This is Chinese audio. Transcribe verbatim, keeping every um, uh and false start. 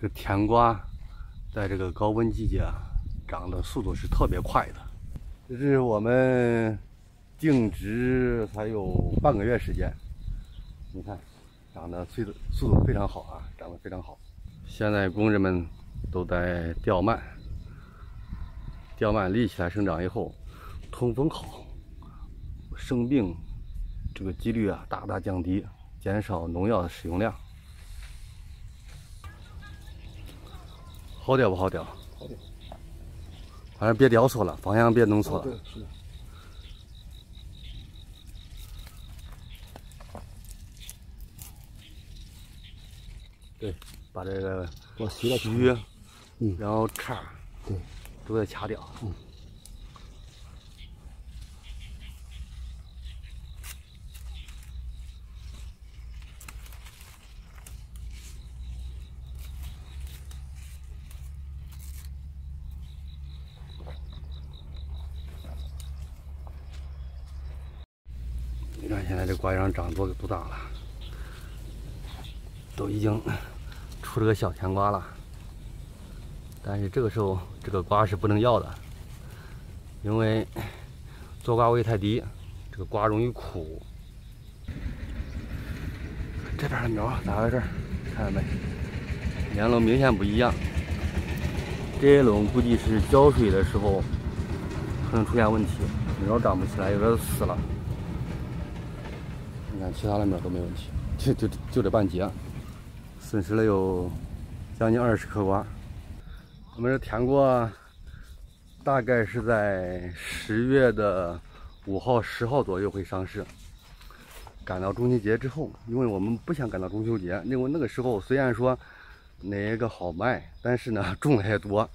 这个甜瓜在这个高温季节啊，长的速度是特别快的。这是我们定植才有半个月时间，你看，长得速度速度非常好啊，长得非常好。现在工人们都在吊蔓，吊蔓立起来生长以后，通风好，生病这个几率啊大大降低，减少农药的使用量。 好点不好点？好点，反正别叼错了，方向别弄错了。对，是的。对，把这个须，嗯，然后杈，对，都得掐掉。嗯。你看现在这瓜秧长多多大了，都已经出这个小甜瓜了。但是这个时候这个瓜是不能要的，因为做瓜位太低，这个瓜容易苦。这边的苗咋回事？看见没？年轮明显不一样。这一轮估计是浇水的时候可能出现问题，苗长不起来，有点死了。 你看，其他的苗都没问题，就就就这半截，损失了有将近二十颗瓜。我们这甜瓜大概是在十月的五号、十号左右会上市，赶到中秋节之后，因为我们不想赶到中秋节，因为那个时候虽然说哪一个好卖，但是呢种类也多，